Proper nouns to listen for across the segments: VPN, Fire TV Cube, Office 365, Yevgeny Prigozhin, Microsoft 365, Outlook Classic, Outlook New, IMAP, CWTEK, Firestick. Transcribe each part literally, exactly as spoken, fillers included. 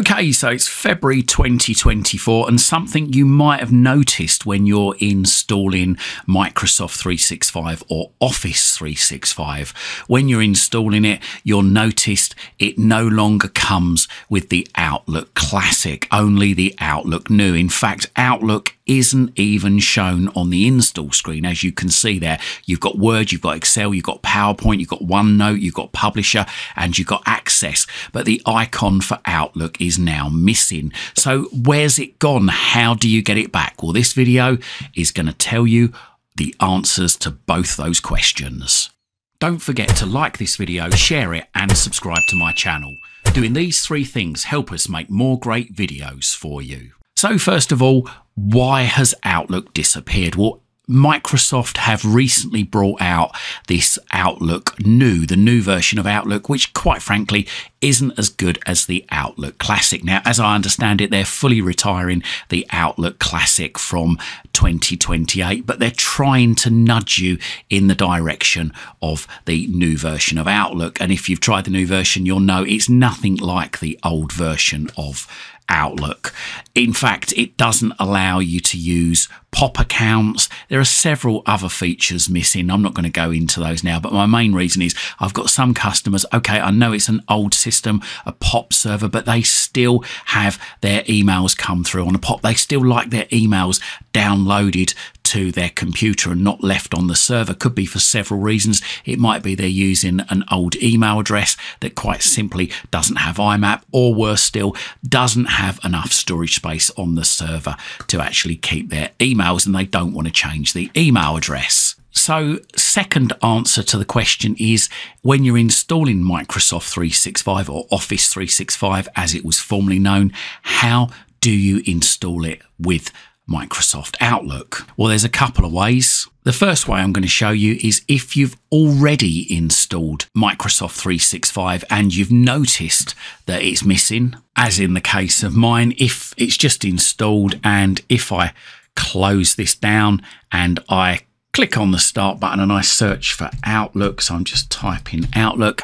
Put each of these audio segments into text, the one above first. Okay, so it's February twenty twenty-four, and something you might have noticed when you're installing Microsoft three sixty-five or Office three sixty-five. When you're installing it, you'll notice it no longer comes with the Outlook Classic, only the Outlook New. In fact, Outlook isn't even shown on the install screen. As you can see there, you've got Word, you've got Excel, you've got PowerPoint, you've got OneNote, you've got Publisher, and you've got Access. But the icon for Outlook is now missing. So where's it gone? How do you get it back? Well, this video is going to tell you the answers to both those questions. Don't forget to like this video, share it, and subscribe to my channel. Doing these three things help us make more great videos for you. So first of all, why has Outlook disappeared? Well, Microsoft have recently brought out this Outlook New, the new version of Outlook, which quite frankly isn't as good as the Outlook Classic. Now, as I understand it, they're fully retiring the Outlook Classic from twenty twenty-eight, but they're trying to nudge you in the direction of the new version of Outlook. And if you've tried the new version, you'll know it's nothing like the old version of Outlook. In fact, it doesn't allow you to use pop accounts. There are several other features missing. I'm not going to go into those now, but my main reason is I've got some customers, okay, I know it's an old system, a pop server, but they still have their emails come through on a pop. They still like their emails downloaded to their computer and not left on the server. Could be for several reasons. It might be they're using an old email address that quite simply doesn't have I M A P, or worse still, doesn't have enough storage space on the server to actually keep their emails, and they don't want to change the email address. So second answer to the question is, when you're installing Microsoft three sixty-five or Office three sixty-five as it was formerly known, how do you install it with Microsoft Outlook? Well, there's a couple of ways. The first way I'm going to show you is if you've already installed Microsoft three sixty-five and you've noticed that it's missing, as in the case of mine. If it's just installed, and if I close this down and I click on the start button and I search for Outlook, so I'm just typing Outlook,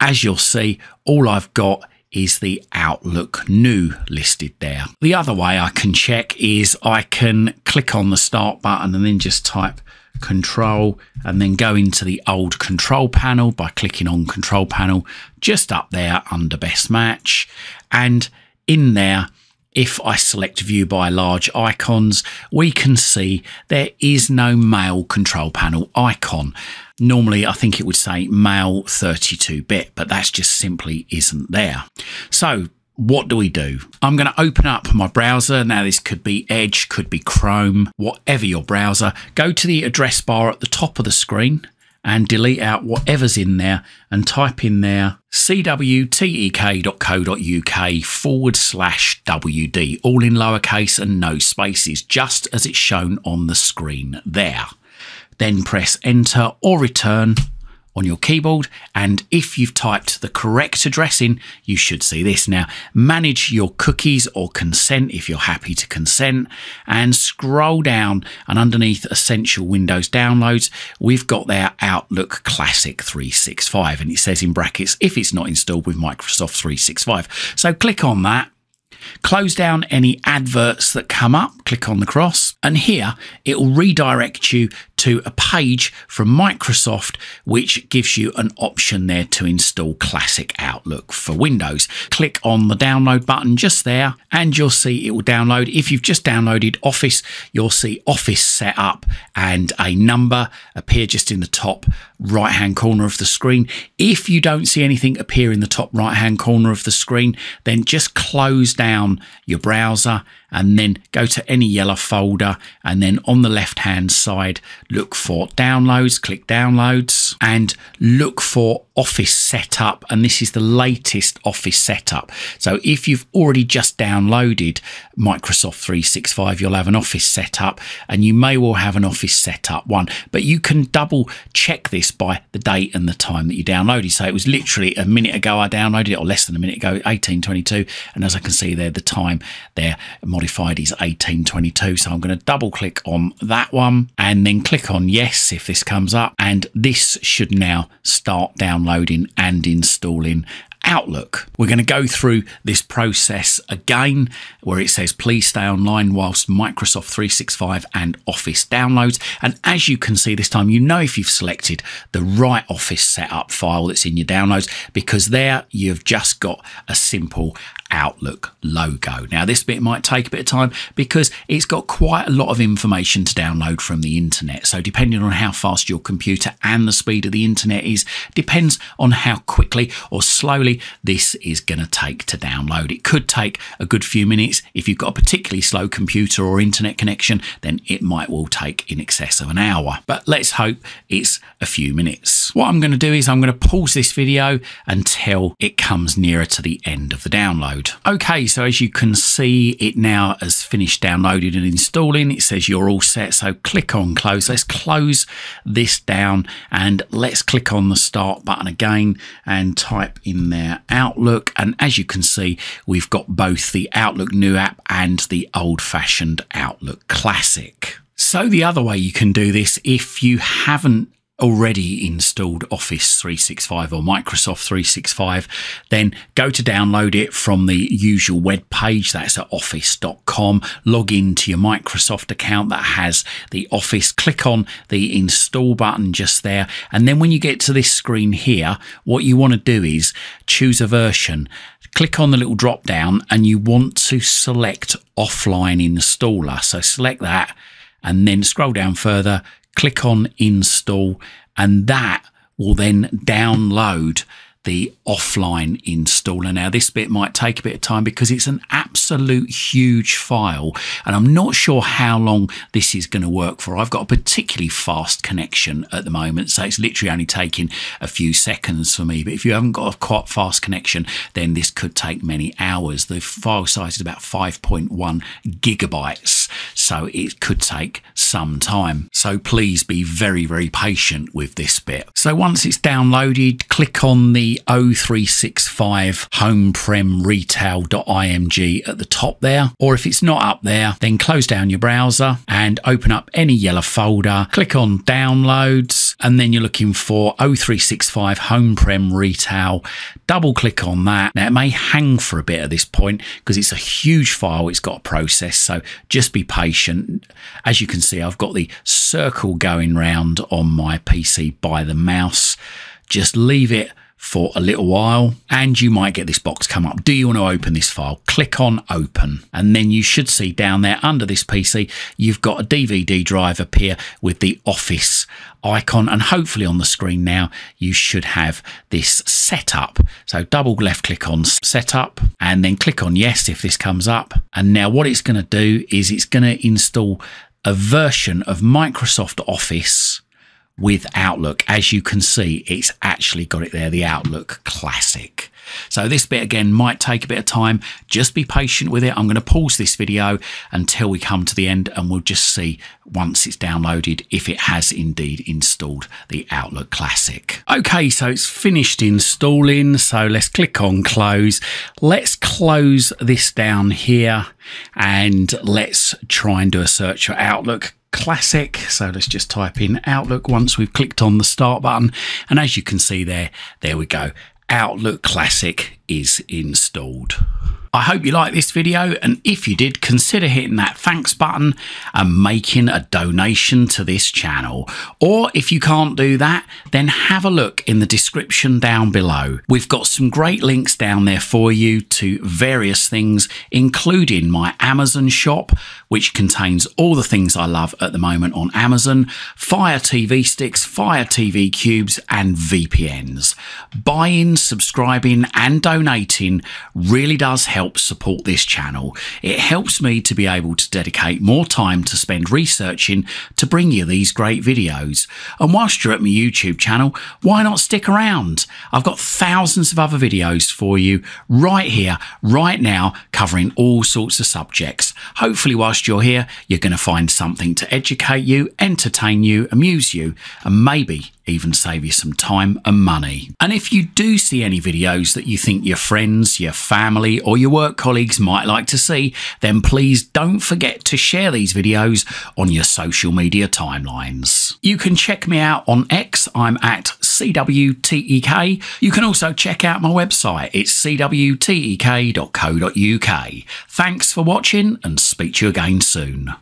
as you'll see, all I've got is the Outlook New listed there. The other way I can check is I can click on the start button and then just type Control, and then go into the old Control panel by clicking on Control panel just up there under Best Match. And in there, if I select View by Large Icons, we can see there is no Mail Control Panel icon. Normally, I think it would say Mail thirty-two bit, but that just simply isn't there. So what do we do? I'm going to open up my browser. Now, this could be Edge, could be Chrome, whatever your browser. Go to the address bar at the top of the screen and delete out whatever's in there and type in there c w t e k dot co dot u k forward slash w d, all in lowercase and no spaces, just as it's shown on the screen there. Then press enter or return on your keyboard, and if you've typed the correct address in, you should see this. Now, manage your cookies or consent if you're happy to consent, and scroll down, and underneath Essential Windows Downloads, we've got their Outlook Classic three sixty-five, and it says in brackets, if it's not installed with Microsoft three sixty-five. So click on that. Close down any adverts that come up, click on the cross, and here it will redirect you to a page from Microsoft which gives you an option there to install Classic Outlook for Windows. Click on the download button just there and you'll see it will download. If you've just downloaded Office, you'll see Office Setup and a number appear just in the top right hand corner of the screen. If you don't see anything appear in the top right hand corner of the screen, then just close down your browser and then go to any yellow folder, and then on the left hand side look for Downloads, click Downloads, and look for Office Setup, and this is the latest Office Setup. So if you've already just downloaded Microsoft three sixty-five, you'll have an Office Setup, and you may well have an Office Setup one, but you can double check this by the date and the time that you downloaded. So it was literally a minute ago I downloaded it, or less than a minute ago, eighteen twenty-two, and as I can see there, the time there modified is eighteen twenty-two. So I'm going to double click on that one and then click on yes if this comes up, and this should now start downloading and installing Outlook. We're going to go through this process again where it says please stay online whilst Microsoft three sixty-five and Office downloads. And as you can see this time, you know if you've selected the right Office setup file that's in your downloads, because there you've just got a simple Outlook logo. Now this bit might take a bit of time because it's got quite a lot of information to download from the internet. So depending on how fast your computer and the speed of the internet is, depends on how quickly or slowly this is going to take to download. It could take a good few minutes. If you've got a particularly slow computer or internet connection, then it might well take in excess of an hour. But let's hope it's a few minutes. What I'm going to do is I'm going to pause this video until it comes nearer to the end of the download. Okay, so as you can see, it now has finished downloading and installing. It says you're all set, so click on close. Let's close this down and let's click on the start button again and type in there Outlook. And as you can see, we've got both the Outlook New app and the old-fashioned Outlook Classic. So the other way you can do this, if you haven't already installed Office three sixty-five or Microsoft three sixty-five, then go to download it from the usual web page. That's at office dot com. Log into your Microsoft account that has the Office. Click on the install button just there. And then when you get to this screen here, what you want to do is choose a version. Click on the little drop down and you want to select offline installer. So select that and then scroll down further. Click on install and that will then download the offline installer. Now this bit might take a bit of time because it's an absolute huge file and I'm not sure how long this is going to work for. I've got a particularly fast connection at the moment, so it's literally only taking a few seconds for me, but if you haven't got a quite fast connection then this could take many hours. The file size is about five point one gigabytes, so it could take some time, so please be very very patient with this bit. So once it's downloaded, click on the oh three six five home prem retail dot I M G at the top there, or if it's not up there then close down your browser and open up any yellow folder, click on downloads, and then you're looking for oh three six five Home Prem Retail. Double click on that. Now it may hang for a bit at this point because it's a huge file, it's got a process, so just be patient. As you can see, I've got the circle going round on my P C by the mouse. Just leave it for a little while and you might get this box come up. Do you want to open this file? Click on open and then you should see down there under this P C you've got a D V D drive appear with the Office icon, and hopefully on the screen now you should have this setup. So double left click on setup and then click on yes if this comes up, and now what it's going to do is it's going to install a version of Microsoft Office with Outlook. As you can see, it's actually got it there, the Outlook Classic. So this bit again might take a bit of time. Just be patient with it. I'm going to pause this video until we come to the end and we'll just see once it's downloaded if it has indeed installed the Outlook Classic. Okay, so it's finished installing, so let's click on close. Let's close this down here and let's try and do a search for Outlook Classic. So let's just type in Outlook once we've clicked on the start button, and as you can see there, there we go, Outlook Classic is installed. I hope you like this video, and if you did, consider hitting that thanks button and making a donation to this channel. Or if you can't do that, then have a look in the description down below. We've got some great links down there for you to various things, including my Amazon shop, which contains all the things I love at the moment on Amazon, Fire T V sticks, Fire T V cubes and V P Ns. Buying, subscribing and donating really does help help support this channel. It helps me to be able to dedicate more time to spend researching to bring you these great videos. And whilst you're at my YouTube channel, why not stick around? I've got thousands of other videos for you right here, right now, covering all sorts of subjects. Hopefully whilst you're here, you're going to find something to educate you, entertain you, amuse you, and maybe even save you some time and money. And if you do see any videos that you think your friends, your family or your work colleagues might like to see, then please don't forget to share these videos on your social media timelines. You can check me out on X. I'm at C W T E K. You can also check out my website. It's c w t e k dot co dot u k. Thanks for watching and speak to you again soon.